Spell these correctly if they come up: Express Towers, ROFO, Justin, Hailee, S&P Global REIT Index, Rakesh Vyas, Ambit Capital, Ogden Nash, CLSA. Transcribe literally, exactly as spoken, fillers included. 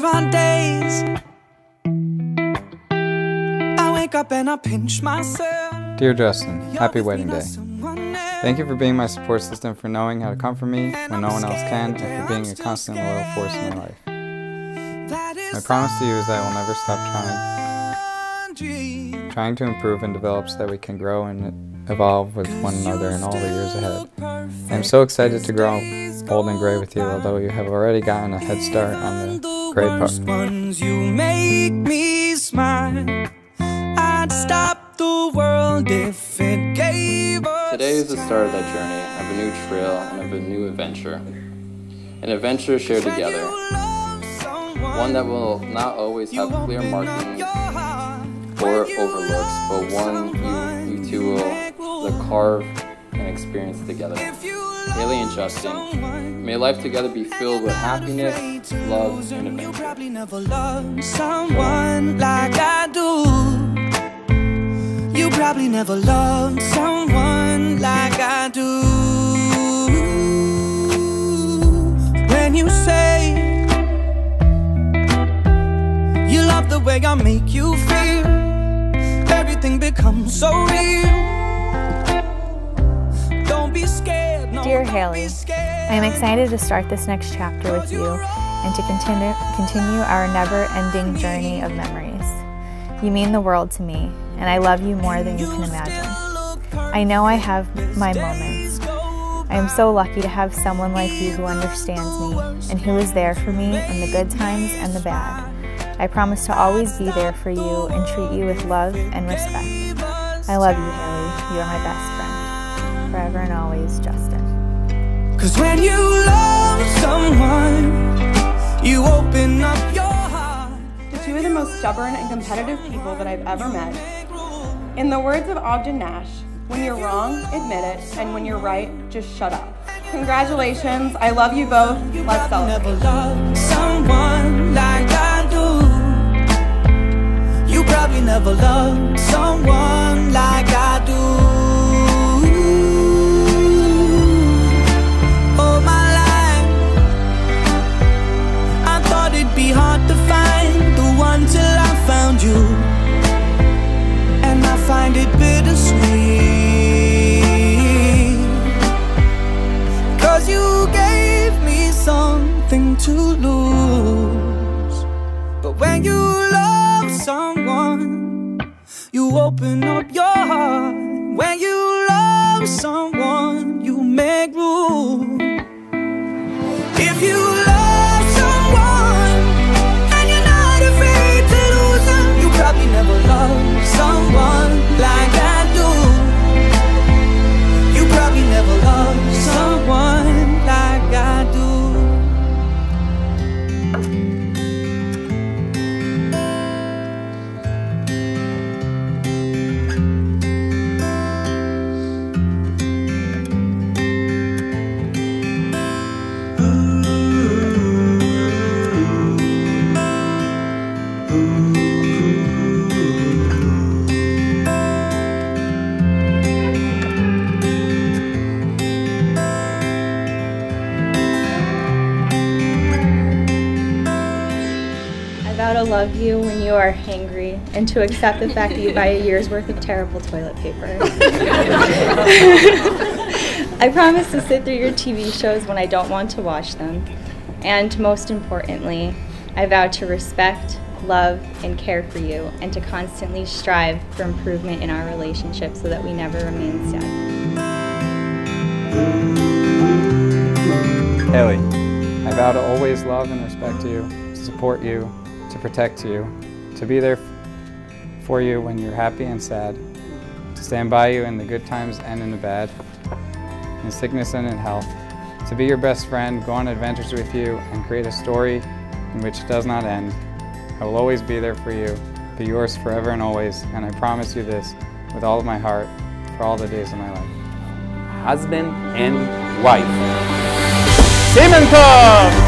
there are days I wake up and I pinch myself. Dear Justin, happy wedding day. Thank you for being my support system, for knowing how to comfort me when no one else can, and for being a constant loyal force in my life. My promise to you is that I will never stop trying, trying to improve and develop so that we can grow and evolve with one another in all the years ahead. I am so excited to grow old and gray with you, although you have already gotten a head start on the gray part. You make me smile. I'd stop the world if it gave us. Today is the start of that journey, of a new trail and of a new adventure. An adventure shared together. One that will not always have clear markings or overlooks, but one you, you two will carve and experience together. Hailee and Justin, may life together be filled with happiness, love, and adventure. You probably never loved someone like I do. You probably never loved someone like I do. When you say you love the way I make you feel, everything becomes so real. Dear Hailee, I am excited to start this next chapter with you and to continue, continue our never-ending journey of memories. You mean the world to me, and I love you more than you can imagine. I know I have my moments. I am so lucky to have someone like you who understands me and who is there for me in the good times and the bad. I promise to always be there for you and treat you with love and respect. I love you, Hailee. You are my best friend. Forever and always, Justin. 'Cause when you love someone, you open up your heart. The two of the most stubborn and competitive people that I've ever met. In the words of Ogden Nash, when you're wrong, admit it, and when you're right, just shut up. Congratulations, I love you both. Let's celebrate. You probably never loved someone like I do. You probably never loved someone like I do. To lose, but when you love someone, you open up your heart. When you love someone, you make room. If you love someone and you're not afraid to lose them, you probably never loved someone like I do. You probably never loved someone like I do. To love you when you are hangry, and to accept the fact that you buy a year's worth of terrible toilet paper. I promise to sit through your T V shows when I don't want to watch them. And most importantly, I vow to respect, love, and care for you, and to constantly strive for improvement in our relationship so that we never remain stagnant. Hailee, I vow to always love and respect you, support you, to protect you, to be there for you when you're happy and sad, to stand by you in the good times and in the bad, in sickness and in health, to be your best friend, go on adventures with you, and create a story in which it does not end. I will always be there for you, be yours forever and always, and I promise you this with all of my heart for all the days of my life. Husband and wife. Simon Club!